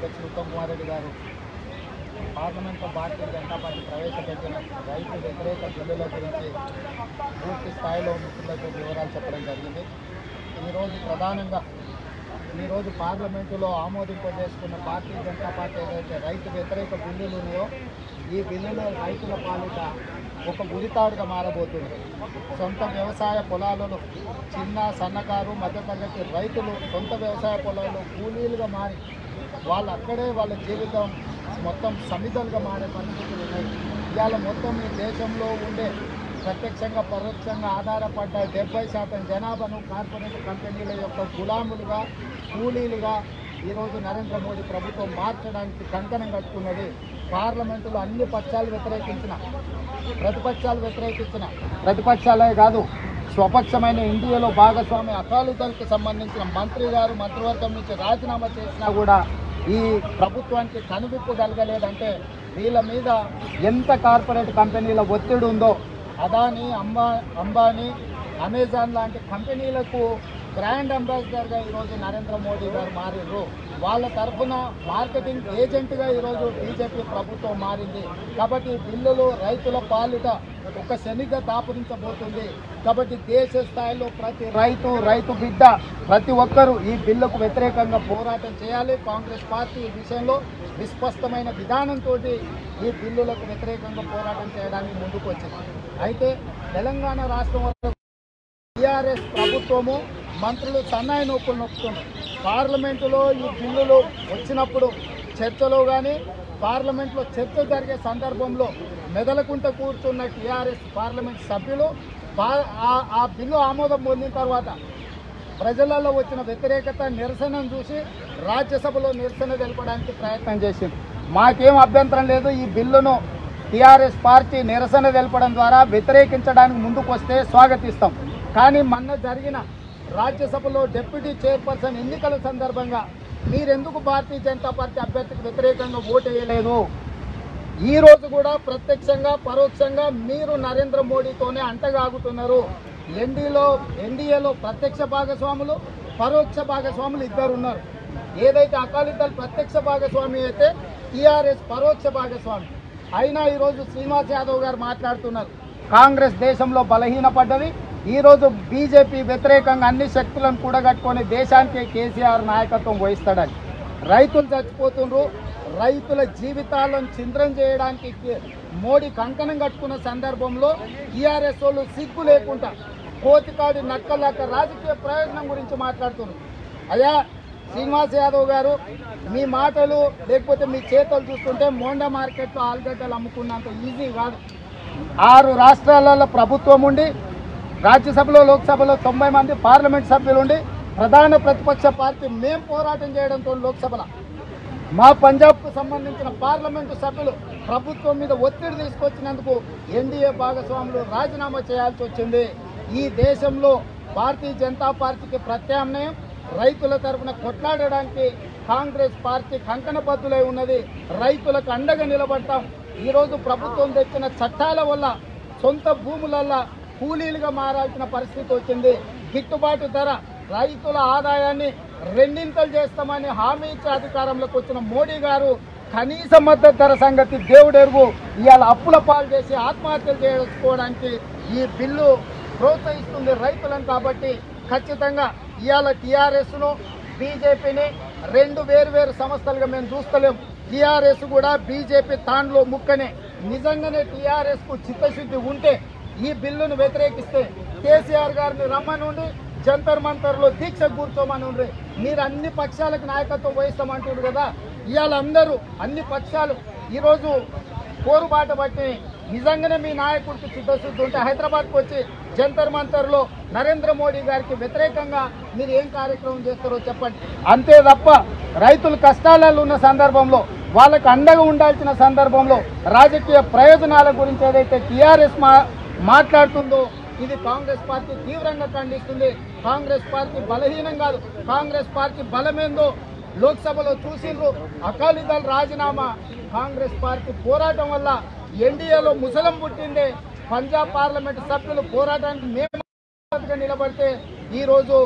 अध्यक्ष उत्तम कुमार रेड्डी गारू parliament Bharatiya Janata party प्रवेश रईत व्यतिरेक बिल्ल गुरी पूर्ति स्थाई में मित्र विवरा चुकी प्रधानमंत्री पार्लमेंट आमोदिंपजेसुकुन्न भारतीय जनता पार्टी एदैते रईत व्यतिरेक बिल्लुलु ई बिल्लुल रैतुल पालिट ఒక గురితాడుగా మారబోతుంది. సొంత వ్యవసాయ పొలాలలో చిన్న సన్నకారు మధ్యతరగతి రైతులు సొంత వ్యవసాయ పొలాల్లో కూలీలుగా మారి వాళ్ళు అక్కడే వాళ్ళ జీవితం మొత్తం సమిధలుగా మారే పరిస్థితులు ఉన్నాయి. ఇవాళ మొత్తం ఈ దేశంలో ఉండే ప్రత్యక్షంగా పరోక్షంగా ఆధారపడ్డ 70% జనాభాను కార్పొరేట్ కంపెనీల యొక్క గులాములుగా కూలీలుగా ఈరోజు నరేంద్ర మోడీ ప్రభుత్వం మార్చడానికి కంకణం కట్టుకున్నది. పార్లమెంటులో అన్ని పక్షాలు వ్యతిరేకించిన ప్రతిపక్షాలే కాదు స్వపక్షమైన ఎన్డీఏలో భాగస్వామ్య అకాలీదళకు సంబంధించిన మంత్రి గారు మంత్రివర్గం నుంచి రాజీనామా చేసినా కూడా ఈ ప్రభుత్వానికి కనువిప్పు కలగలేదంటే వీళ్ళ మీద ఎంత కార్పొరేట్ కంపెనీల ఒత్తిడి ఉందో. అదానీ అంబానీ అమెజాన్ లాంటి కంపెనీలకు బ్రాండ్ అంబాసిడర్గా ఈరోజు నరేంద్ర మోడీ గారు మారిరు. వాళ్ళ తరఫున మార్కెటింగ్ ఏజెంట్గా ఈరోజు బీజేపీ ప్రభుత్వం మారింది. కాబట్టి బిల్లులు రైతుల పాలిట ఒక శనిగా తాపరించబోతుంది. కాబట్టి దేశ స్థాయిలో ప్రతి రైతు రైతు బిడ్డ ప్రతి ఒక్కరూ ఈ బిల్లుకు వ్యతిరేకంగా పోరాటం చేయాలి. కాంగ్రెస్ పార్టీ ఈ విషయంలో విస్పష్టమైన విధానంతో ఈ బిల్లులకు వ్యతిరేకంగా పోరాటం చేయడానికి ముందుకు వచ్చింది. అయితే తెలంగాణ రాష్ట్రం వరకు టీఆర్ఎస్ ప్రభుత్వము మంత్రులు సన్నాయి నొప్పులు నొప్పుతున్నారు. పార్లమెంటులో ఈ బిల్లులు వచ్చినప్పుడు చర్చలో కానీ పార్లమెంట్లో చర్చ జరిగే సందర్భంలో మెదలకుంట కూర్చున్న టీఆర్ఎస్ పార్లమెంట్ సభ్యులు ఆ బిల్లు ఆమోదం పొందిన తర్వాత ప్రజలలో వచ్చిన వ్యతిరేకత నిరసనను చూసి రాజ్యసభలో నిరసన తెలపడానికి ప్రయత్నం చేసింది. మాకేం అభ్యంతరం లేదు. ఈ బిల్లును టీఆర్ఎస్ పార్టీ నిరసన తెలపడం ద్వారా వ్యతిరేకించడానికి ముందుకు వస్తే స్వాగతిస్తాం. కానీ మొన్న జరిగిన రాజ్యసభలో డిప్యూటీ చైర్పర్సన్ ఎన్నికల సందర్భంగా మీరెందుకు భారతీయ జనతా పార్టీ అభ్యర్థికి వ్యతిరేకంగా ఓటు వేయలేదు? ఈరోజు కూడా ప్రత్యక్షంగా పరోక్షంగా మీరు నరేంద్ర మోడీతోనే అంటగాగుతున్నారు. ఎన్డీఏలో ప్రత్యక్ష భాగస్వాములు పరోక్ష భాగస్వాములు ఇద్దరు ఉన్నారు. ఏదైతే అకాలీదళ్ ప్రత్యక్ష భాగస్వామి అయితే టీఆర్ఎస్ పరోక్ష భాగస్వామి. అయినా ఈరోజు శ్రీనివాస్ యాదవ్ గారు మాట్లాడుతున్నారు, కాంగ్రెస్ దేశంలో బలహీనపడ్డది, ఈరోజు బీజేపీ వ్యతిరేకంగా అన్ని శక్తులను కూడగట్టుకొని దేశానికి కేసీఆర్ నాయకత్వం వహిస్తాడని. రైతులు చచ్చిపోతుండ్రు, రైతుల జీవితాలను చింద్రం చేయడానికి మోడీ కంకణం కట్టుకున్న సందర్భంలో టీఆర్ఎస్ వాళ్ళు సిగ్గు లేకుండా కోతికాడి నక్కలాక రాజకీయ ప్రయోజనం గురించి మాట్లాడుతున్నారు. అయ్యా శ్రీనివాస్ యాదవ్ గారు, మీ మాటలు లేకపోతే మీ చేతులు చూస్తుంటే మోండా మార్కెట్లో ఆలుగడ్డలు అమ్ముకున్నంత ఈజీ కాదు. 6 రాష్ట్రాలలో ప్రభుత్వం ఉండి రాజ్యసభలో లోక్సభలో 90 మంది పార్లమెంట్ సభ్యులుండి ప్రధాన ప్రతిపక్ష పార్టీ మేము పోరాటం చేయడంతో లోక్సభలో మా పంజాబ్కు సంబంధించిన పార్లమెంటు సభ్యులు ప్రభుత్వం మీద ఒత్తిడి తీసుకొచ్చినందుకు ఎన్డీఏ భాగస్వాములు రాజీనామా చేయాల్సి వచ్చింది. ఈ దేశంలో భారతీయ జనతా పార్టీకి ప్రత్యామ్నాయం రైతుల తరఫున కొట్లాడడానికి కాంగ్రెస్ పార్టీ కంకణబద్దులై ఉన్నది. రైతులకు అండగా నిలబడతాం. ఈరోజు ప్రభుత్వం తెచ్చిన చట్టాల వల్ల సొంత భూములల్లో కూలీలుగా మారాల్సిన పరిస్థితి వచ్చింది. గిట్టుబాటు ధర రైతుల ఆదాయాన్ని 2x చేస్తామని హామీ ఇచ్చే అధికారంలోకి వచ్చిన మోడీ గారు కనీస మద్దతు ధర సంగతి దేవుడెరుగు. ఇవాళ అప్పుల పాలు చేసి ఆత్మహత్యలు చేసుకోవడానికి ఈ బిల్లు ప్రోత్సహిస్తుంది రైతులను. కాబట్టి ఖచ్చితంగా ఇవాళ టీఆర్ఎస్ను బీజేపీని 2 వేరు వేరు సంస్థలుగా మేము చూస్తలేము. టీఆర్ఎస్ కూడా బీజేపీ తాండ్లో ముక్కనే. నిజంగానే టీఆర్ఎస్కు చిత్తశుద్ధి ఉంటే ఈ బిల్లును వ్యతిరేకిస్తే కేసీఆర్ గారిని రమ్మనుండి జంతర్ మంతర్లో దీక్ష కూర్చోమని ఉండ్రి. మీరు అన్ని పక్షాలకు నాయకత్వం వహిస్తామంటున్నారు కదా. ఇవాళ అందరూ అన్ని పక్షాలు ఈరోజు పోరుబాట బట్టి నిజంగానే మీ నాయకుడికి చిత్తశుద్ధి ఉంటే హైదరాబాద్కు వచ్చి జంతర్ మంతర్లో నరేంద్ర మోడీ గారికి వ్యతిరేకంగా మీరు ఏం కార్యక్రమం చేస్తారో చెప్పండి. అంతే తప్ప రైతులు కష్టాలలో ఉన్న సందర్భంలో వాళ్ళకు అండగా ఉండాల్సిన సందర్భంలో రాజకీయ ప్రయోజనాల గురించి ఏదైతే టీఆర్ఎస్ మాట్లాడుతుందో ఇది కాంగ్రెస్ పార్టీ తీవ్రంగా ఖండిస్తుంది. కాంగ్రెస్ పార్టీ బలహీనం కాదు, కాంగ్రెస్ పార్టీ బలమేందో లోక్సభలో చూసిండ్రు. అకాలీదళ్ రాజీనామా కాంగ్రెస్ పార్టీ పోరాటం వల్ల ఎన్డీఏలో ముసలం పుట్టిందే. పంజాబ్ పార్లమెంటు సభ్యులు పోరాటానికి మేము నిలబడితే ఈరోజు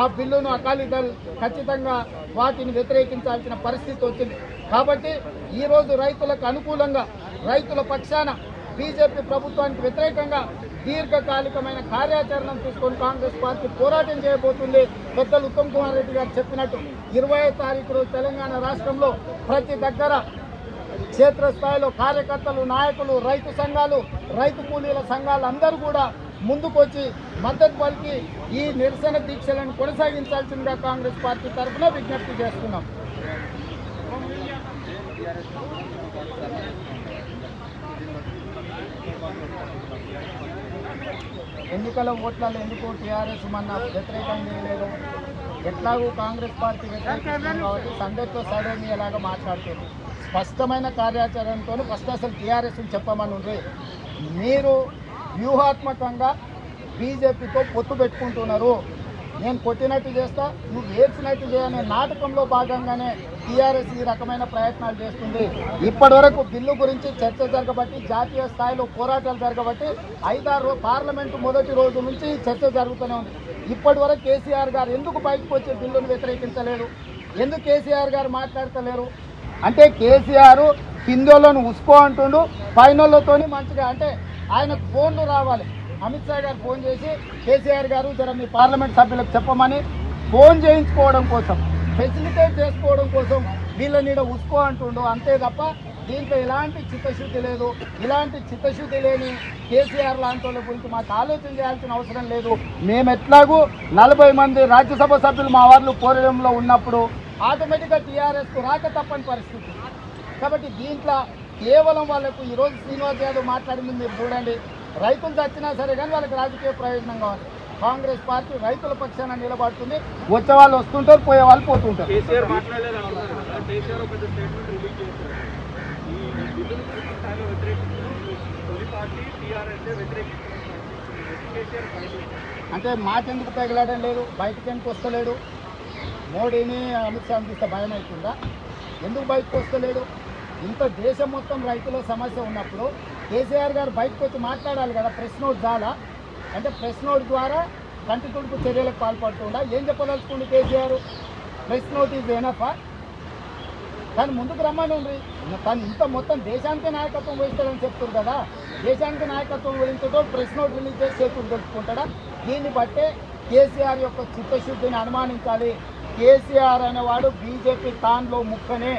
ఆ బిల్లును అకాలీదళ్ ఖచ్చితంగా వాటిని వ్యతిరేకించాల్సిన పరిస్థితి వచ్చింది। కాబట్టి ఈ రోజు రైతులకు అనుకూలంగా రైతుల పక్షాన బీజేపీ ప్రభుత్వానికి వ్యతిరేకంగా దీర్ఘకాలికమైన కార్యాచరణ తీసుకొని కాంగ్రెస్ పార్టీ పోరాటం చేయబోతుంది। పెద్దలు ఉత్తమ్ కుమార్ రెడ్డి గారు చెప్పినట్టు 20వ తారీఖు రోజు తెలంగాణ రాష్ట్రంలో ప్రతి దగ్గర క్షేత్రస్థాయిలో కార్యకర్తలు, నాయకులు, రైతు సంఘాలు, రైతు కూలీల సంఘాలు అందరూ కూడా ముందుకొచ్చి మద్దతు పలికి ఈ నిరసన దీక్షలను కొనసాగించాల్సిందిగా కాంగ్రెస్ పార్టీ తరఫున విజ్ఞప్తి చేస్తున్నాం। ఎన్నికల ఓట్లలో ఎందుకు టీఆర్ఎస్ మన వ్యతిరేకం చేయలేదు, ఎట్లాగూ కాంగ్రెస్ పార్టీ వ్యతిరేకిస్తుంది కాబట్టి సండేతో సడేనియలాగా మాట్లాడుతుంది। స్పష్టమైన కార్యాచరణతో ఫస్ట్ అసలు టీఆర్ఎస్ని చెప్పమని ఉంది। మీరు వ్యూహాత్మకంగా బీజేపీతో పొత్తు పెట్టుకుంటున్నారు, నేను కొట్టినట్టు చేస్తా నువ్వు ఏడ్చినట్టు చేయనే నాటకంలో భాగంగానే టీఆర్ఎస్ ఈ రకమైన ప్రయత్నాలు చేస్తుంది। ఇప్పటి వరకు బిల్లు గురించి చర్చ జరగబట్టి జాతీయ స్థాయిలో పోరాటాలు జరగబట్టి 5-6 పార్లమెంటు మొదటి రోజు నుంచి చర్చ జరుగుతూనే ఉంది। ఇప్పటి వరకు కేసీఆర్ గారు ఎందుకు బయటకు వచ్చే బిల్లును వ్యతిరేకించలేరు, ఎందుకు కేసీఆర్ గారు మాట్లాడతలేరు అంటే కేసీఆర్ కిందోళ్ళను ఉసుకో అంటుండు, పైనోళ్ళతో మంచిగా అంటే ఆయనకు ఫోన్లు రావాలి। అమిత్ షా గారు ఫోన్ చేసి కేసీఆర్ గారు జర మీ పార్లమెంట్ సభ్యులకు చెప్పమని ఫోన్ చేయించుకోవడం కోసం, ఫెసిలిటేట్ చేసుకోవడం కోసం వీళ్ళ నీడ ఉసుకో అంటుండు అంతే తప్ప దీంట్లో ఎలాంటి చిత్తశుద్ధి లేదు। ఇలాంటి చిత్తశుద్ధి లేని కేసీఆర్ లాంటి వాళ్ళ గురించి మాకు ఆలోచన చేయాల్సిన అవసరం లేదు। మేము ఎట్లాగూ 40 మంది రాజ్యసభ సభ్యులు మా వాళ్ళు కోరడంలో ఉన్నప్పుడు ఆటోమేటిక్గా టీఆర్ఎస్కు రాక తప్పని పరిస్థితి కాబట్టి దీంట్లో కేవలం వాళ్ళకు ఈరోజు శ్రీనివాస్ యాదవ్ మాట్లాడింది మీరు చూడండి, రైతులు చచ్చినా సరే కానీ వాళ్ళకి రాజకీయ ప్రయోజనం కావాలి। కాంగ్రెస్ పార్టీ రైతుల పక్షాన నిలబడుతుంది, వచ్చే వాళ్ళు వస్తుంటారు, పోయే వాళ్ళు పోతుంటారు। అంటే మాట ఎందుకు తగలడం లేదు, బయటకు ఎందుకు వస్తలేడు, మోడీని అమిత్ షా అందిస్తే భయం అవుతుందా, ఎందుకు బయటకు వస్తలేడు? ఇంత దేశం మొత్తం రైతుల సమస్య ఉన్నప్పుడు కేసీఆర్ గారు బయటకు వచ్చి మాట్లాడాలి కదా, ప్రెస్ నోట్ చాలా అంటే ప్రెస్ నోట్ ద్వారా కంటి తుడుపు చర్యలకు పాల్పడుతుందా? ఏం చెప్పదలుచుకుంది KCR? Press note is enough, కానీ ముందుకు రమ్మని ఉంది కానీ ఇంత మొత్తం దేశానికే నాయకత్వం వహిస్తాడని చెప్తుంది కదా, దేశానికి నాయకత్వం వహించడంతో ప్రెస్ నోట్ రిలీజ్ చేసి చేతులు తెలుసుకుంటాడా? దీన్ని బట్టే కేసీఆర్ యొక్క చిత్తశుద్ధిని అనుమానించాలి। కేసీఆర్ అనేవాడు బీజేపీ తాన్లో ముక్కనే,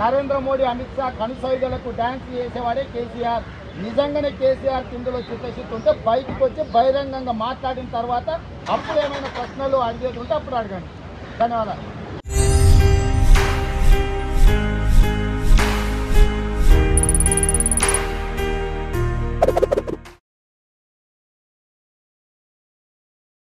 నరేంద్ర మోడీ అమిత్ షా కనుసైగలకు డ్యాన్స్ చేసేవాడే కేసీఆర్। నిజంగానే కేసీఆర్ కిందలో చిత్తశుద్ధి ఉంటే బయటకు వచ్చి బహిరంగంగా మాట్లాడిన తర్వాత అప్పుడు ఏమైనా ప్రశ్నలు అడిగేది ఉంటే అప్పుడు అడగండి। ధన్యవాదాలు।